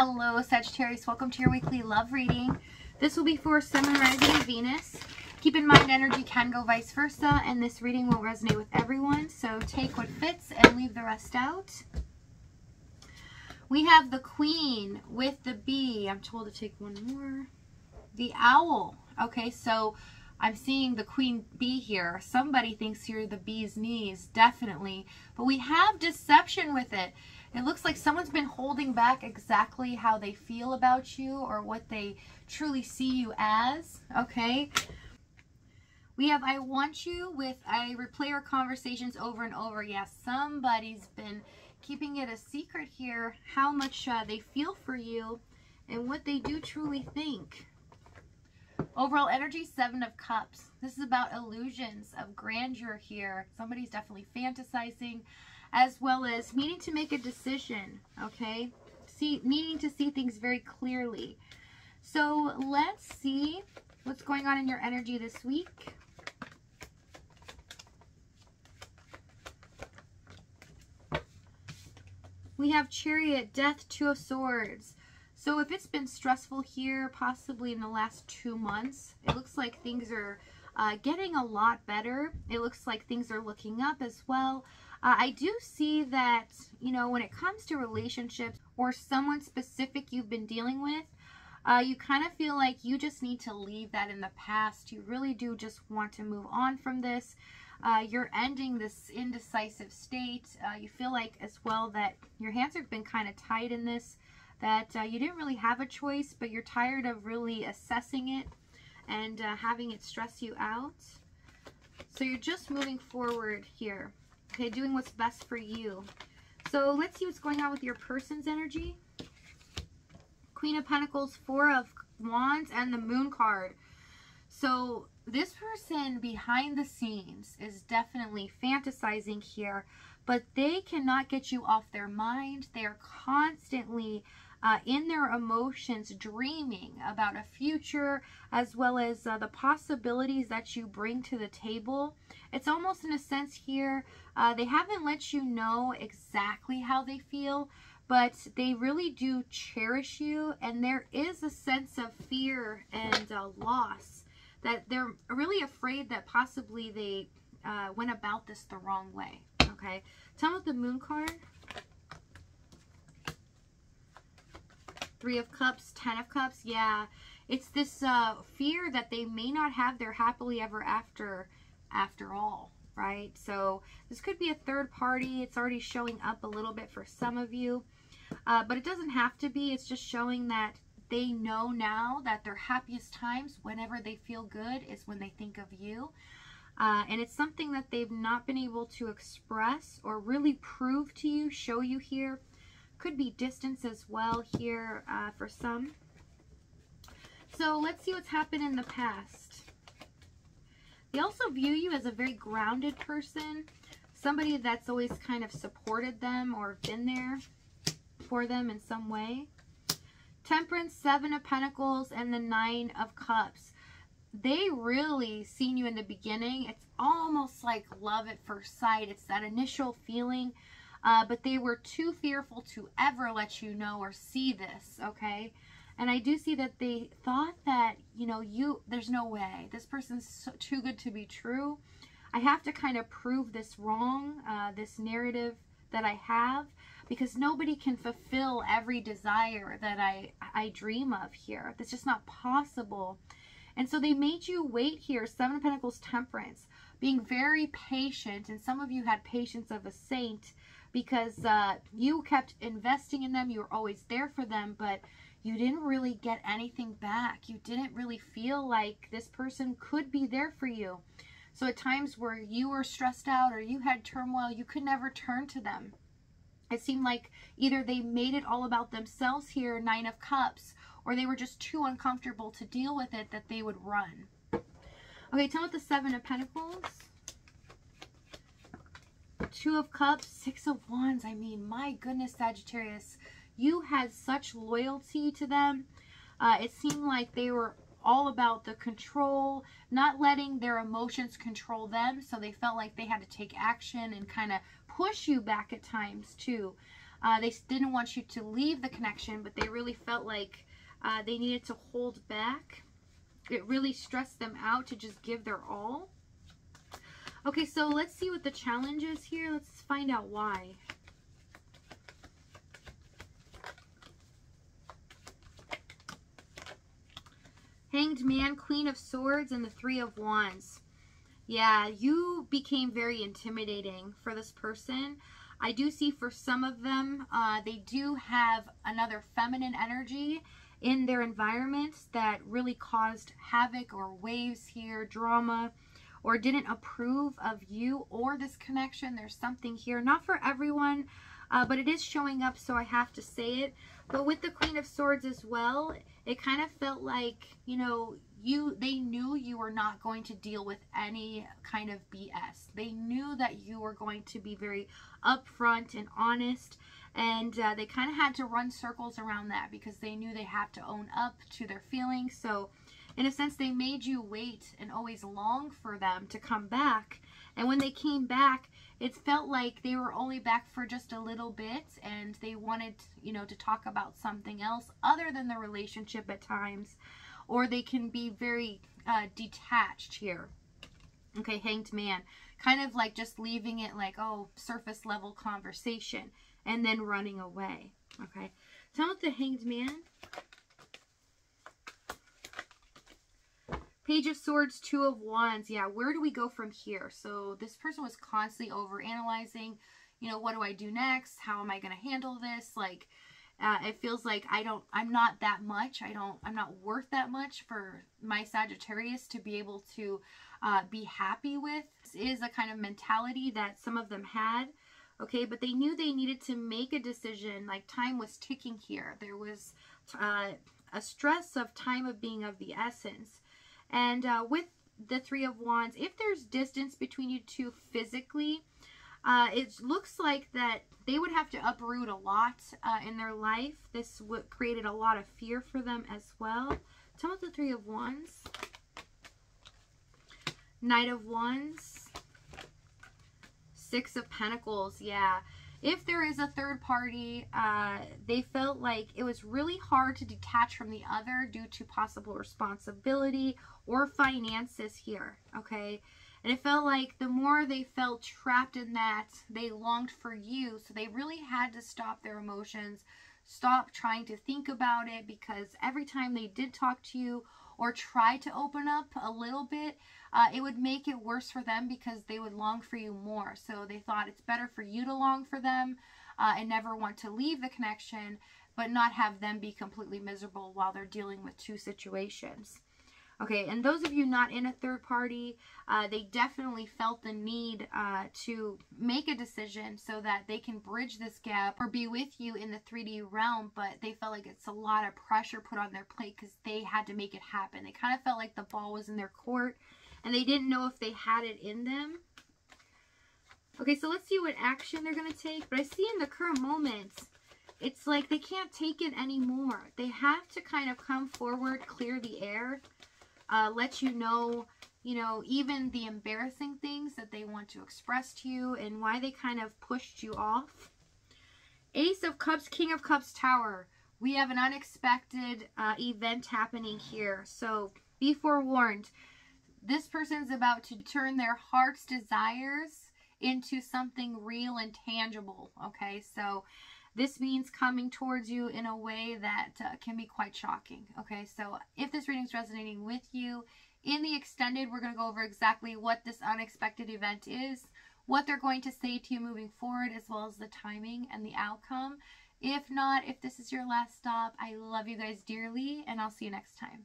Hello Sagittarius, welcome to your weekly love reading. This will be for Sun, Moon, Rising, and Venus. Keep in mind energy can go vice versa and this reading will resonate with everyone, so take what fits and leave the rest out. We have the Queen with the Bee. I'm told to take one more. The Owl. Okay, so I'm seeing the Queen Bee here. Somebody thinks you're the bee's knees, definitely. But we have deception with it. It looks like someone's been holding back exactly how they feel about you or what they truly see you as, okay? We have I want you with I replay our conversations over and over. Yeah, somebody's been keeping it a secret here, how much they feel for you and what they do truly think. Overall energy, Seven of Cups. This is about illusions of grandeur here. Somebody's definitely fantasizing, as well as needing to make a decision, okay? Needing to see things very clearly. So let's see what's going on in your energy this week. We have Chariot, Death, Two of Swords. So if it's been stressful here, possibly in the last 2 months, it looks like things are getting a lot better. It looks like things are looking up as well. I do see that, you know, when it comes to relationships or someone specific you've been dealing with, you kind of feel like you just need to leave that in the past. You really do just want to move on from this. You're ending this indecisive state. You feel like as well that your hands have been kind of tied in this, that you didn't really have a choice, but you're tired of really assessing it and having it stress you out. So you're just moving forward here. Okay, doing what's best for you. So let's see what's going on with your person's energy. Queen of Pentacles, Four of Wands, and the Moon card. So this person behind the scenes is definitely fantasizing here, but they cannot get you off their mind. They're constantly in their emotions, dreaming about a future, as well as the possibilities that you bring to the table. It's almost in a sense here, they haven't let you know exactly how they feel, but they really do cherish you, and there is a sense of fear and loss, that they're really afraid that possibly they went about this the wrong way, okay? Tell me about the Moon card. Three of Cups, Ten of Cups, yeah. It's this fear that they may not have their happily ever after all, right? So this could be a third party. It's already showing up a little bit for some of you, but it doesn't have to be. It's just showing that they know now that their happiest times, whenever they feel good, is when they think of you. And it's something that they've not been able to express or really prove to you, show you here. Could be distance as well here for some. So let's see what's happened in the past. They also view you as a very grounded person, somebody that's always kind of supported them or been there for them in some way. Temperance, Seven of Pentacles, and the Nine of Cups. They really seen you in the beginning. It's almost like love at first sight. It's that initial feeling. But they were too fearful to ever let you know or see this, okay? And I do see that they thought that, you know, there's no way. This person's too good to be true. I have to kind of prove this wrong, this narrative that I have, because nobody can fulfill every desire that I dream of here. That's just not possible. And so they made you wait here, Seven of Pentacles, Temperance, being very patient, and some of you had patience of a saint, because you kept investing in them. You were always there for them, but you didn't really get anything back. You didn't really feel like this person could be there for you. So at times where you were stressed out or you had turmoil, you could never turn to them. It seemed like either they made it all about themselves here, Nine of Cups, or they were just too uncomfortable to deal with it that they would run. Okay, tell me about the Seven of Pentacles. Two of Cups, Six of Wands. I mean, my goodness, Sagittarius, you had such loyalty to them. It seemed like they were all about the control, not letting their emotions control them, so they felt like they had to take action and kind of push you back at times too. They didn't want you to leave the connection, but they really felt like they needed to hold back. It really stressed them out to just give their all. Okay, so let's see what the challenge is here. Let's find out why. Hanged Man, Queen of Swords, and the Three of Wands. Yeah, you became very intimidating for this person. I do see for some of them, they do have another feminine energy in their environment that really caused havoc or waves here, drama, or didn't approve of you or this connection. There's something here, not for everyone, but it is showing up, so I have to say it. But with the Queen of Swords as well, it kind of felt like, you know, they knew you were not going to deal with any kind of BS. They knew that you were going to be very upfront and honest, and they kind of had to run circles around that because they knew they had to own up to their feelings. So in a sense, they made you wait and always long for them to come back. And when they came back, it felt like they were only back for just a little bit, and they wanted, you know, to talk about something else other than the relationship at times. Or they can be very detached here. Okay, Hanged Man. Kind of like just leaving it like, oh, surface level conversation, and then running away. Okay, tell me the Hanged Man. Page of Swords, Two of Wands. Yeah, where do we go from here? So this person was constantly overanalyzing. You know, what do I do next? How am I going to handle this? Like, it feels like I'm not that much. I'm not worth that much for my Sagittarius to be able to be happy with. This is a kind of mentality that some of them had. Okay, but they knew they needed to make a decision. Like, time was ticking here. There was a stress of time of being of the essence. And with the Three of Wands, if there's distance between you two physically, it looks like that they would have to uproot a lot in their life. This created a lot of fear for them as well. Tell me the Three of Wands. Knight of Wands. Six of Pentacles, yeah. If there is a third party, they felt like it was really hard to detach from the other due to possible responsibility or finances here, okay? And it felt like the more they felt trapped in that, they longed for you. So they really had to stop their emotions, stop trying to think about it, because every time they did talk to you or try to open up a little bit, it would make it worse for them because they would long for you more. So they thought it's better for you to long for them and never want to leave the connection, but not have them be completely miserable while they're dealing with two situations. Okay, and those of you not in a third party, they definitely felt the need to make a decision so that they can bridge this gap or be with you in the 3D realm, but they felt like it's a lot of pressure put on their plate because they had to make it happen. They kind of felt like the ball was in their court, and they didn't know if they had it in them. Okay, so let's see what action they're going to take. But I see in the current moments, it's like they can't take it anymore. They have to kind of come forward, clear the air. Let you know, even the embarrassing things that they want to express to you and why they kind of pushed you off. Ace of Cups, King of Cups, Tower. We have an unexpected event happening here. So be forewarned. This person's about to turn their heart's desires into something real and tangible. Okay, so this means coming towards you in a way that can be quite shocking. Okay, so if this reading is resonating with you, in the extended, we're going to go over exactly what this unexpected event is, what they're going to say to you moving forward, as well as the timing and the outcome. If not, if this is your last stop, I love you guys dearly, and I'll see you next time.